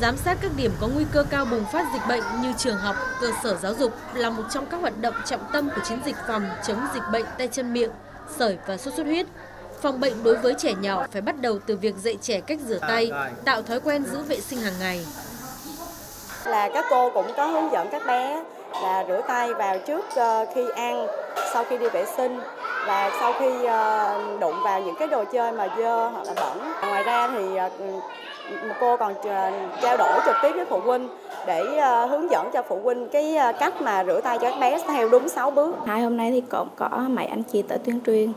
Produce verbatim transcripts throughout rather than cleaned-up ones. Giám sát các điểm có nguy cơ cao bùng phát dịch bệnh như trường học, cơ sở giáo dục là một trong các hoạt động trọng tâm của chiến dịch phòng chống dịch bệnh tay chân miệng, sởi và sốt xuất huyết. Phòng bệnh đối với trẻ nhỏ phải bắt đầu từ việc dạy trẻ cách rửa tay, tạo thói quen giữ vệ sinh hàng ngày. Là các cô cũng có hướng dẫn các bé là rửa tay vào trước khi ăn, sau khi đi vệ sinh và sau khi đụng vào những cái đồ chơi mà dơ hoặc là bẩn. Ngoài ra thì cô còn trao đổi trực tiếp với phụ huynh để hướng dẫn cho phụ huynh cái cách mà rửa tay cho các bé theo đúng sáu bước. Hai hôm nay thì cũng có mấy anh chị tới tuyên truyền.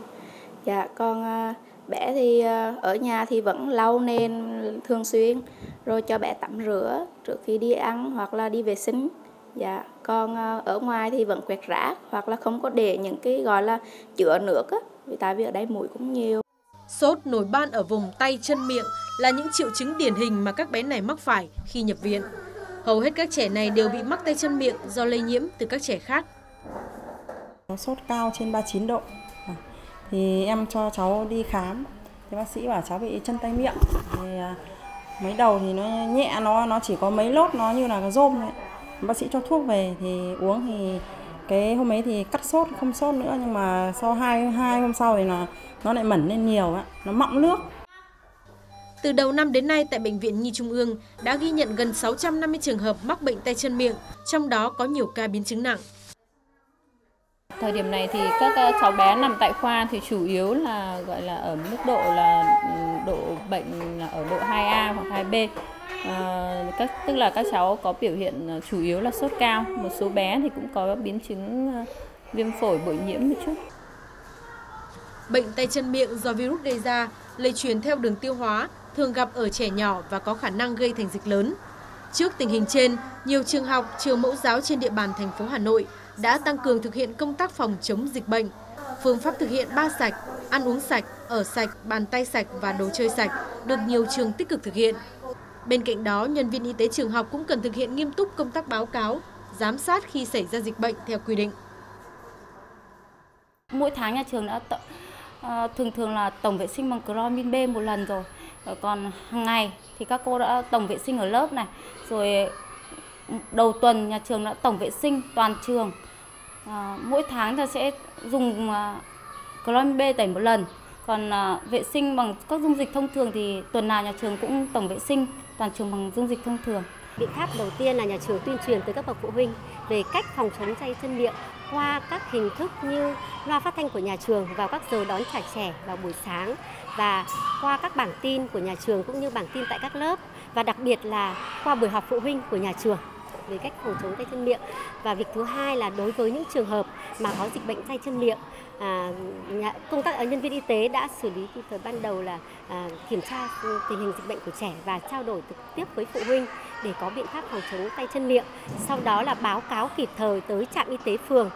Dạ, con bé thì ở nhà thì vẫn lau nền thường xuyên, rồi cho bé tắm rửa trước khi đi ăn hoặc là đi vệ sinh. Dạ, con ở ngoài thì vẫn quét rác hoặc là không có để những cái gọi là chứa nước á, vì tại vì ở đây mũi cũng nhiều. Sốt, nổi ban ở vùng tay, chân, miệng là những triệu chứng điển hình mà các bé này mắc phải khi nhập viện. Hầu hết các trẻ này đều bị mắc tay chân miệng do lây nhiễm từ các trẻ khác. Sốt cao trên ba mươi chín độ. Thì em cho cháu đi khám, thì bác sĩ bảo cháu bị chân tay miệng. Thì mấy đầu thì nó nhẹ, nó nó chỉ có mấy lốt, nó như là cái rôm đấy. Bác sĩ cho thuốc về thì uống, thì cái hôm ấy thì cắt sốt, không sốt nữa, nhưng mà sau hai hai hôm sau thì là nó lại mẩn lên nhiều á, nó mọng nước. Từ đầu năm đến nay tại Bệnh viện Nhi Trung ương đã ghi nhận gần sáu trăm năm mươi trường hợp mắc bệnh tay chân miệng, trong đó có nhiều ca biến chứng nặng. Thời điểm này thì các cháu bé nằm tại khoa thì chủ yếu là gọi là ở mức độ là độ bệnh là ở độ hai A hoặc hai B. À, các, tức là các cháu có biểu hiện chủ yếu là sốt cao, một số bé thì cũng có biến chứng viêm phổi bội nhiễm một chút. Bệnh tay chân miệng do virus gây ra lây truyền theo đường tiêu hóa, thường gặp ở trẻ nhỏ và có khả năng gây thành dịch lớn. Trước tình hình trên, nhiều trường học, trường mẫu giáo trên địa bàn thành phố Hà Nội đã tăng cường thực hiện công tác phòng chống dịch bệnh. Phương pháp thực hiện ba sạch, ăn uống sạch, ở sạch, bàn tay sạch và đồ chơi sạch được nhiều trường tích cực thực hiện. Bên cạnh đó, nhân viên y tế trường học cũng cần thực hiện nghiêm túc công tác báo cáo, giám sát khi xảy ra dịch bệnh theo quy định. Mỗi tháng nhà trường đã thường thường là tổng vệ sinh bằng cloramin B một lần rồi. Còn hàng ngày thì các cô đã tổng vệ sinh ở lớp này, rồi đầu tuần nhà trường đã tổng vệ sinh toàn trường. À, mỗi tháng ta sẽ dùng à, cloramin B tẩy một lần. Còn à, vệ sinh bằng các dung dịch thông thường thì tuần nào nhà trường cũng tổng vệ sinh toàn trường bằng dung dịch thông thường. Biện pháp đầu tiên là nhà trường tuyên truyền tới các bậc phụ huynh về cách phòng chống tay chân miệng qua các hình thức như loa phát thanh của nhà trường vào các giờ đón trả trẻ vào buổi sáng và qua các bảng tin của nhà trường cũng như bảng tin tại các lớp và đặc biệt là qua buổi họp phụ huynh của nhà trường về cách phòng chống tay chân miệng. Và việc thứ hai là đối với những trường hợp mà có dịch bệnh tay chân miệng, à, công tác nhân viên y tế đã xử lý kịp thời ban đầu là à, kiểm tra tình hình dịch bệnh của trẻ và trao đổi trực tiếp với phụ huynh để có biện pháp phòng chống tay chân miệng, sau đó là báo cáo kịp thời tới trạm y tế phường.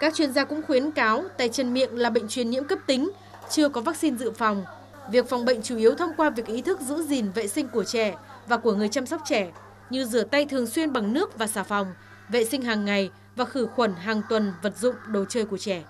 Các chuyên gia cũng khuyến cáo tay chân miệng là bệnh truyền nhiễm cấp tính, chưa có vaccine dự phòng. Việc phòng bệnh chủ yếu thông qua việc ý thức giữ gìn vệ sinh của trẻ và của người chăm sóc trẻ, như rửa tay thường xuyên bằng nước và xà phòng, vệ sinh hàng ngày và khử khuẩn hàng tuần vật dụng đồ chơi của trẻ.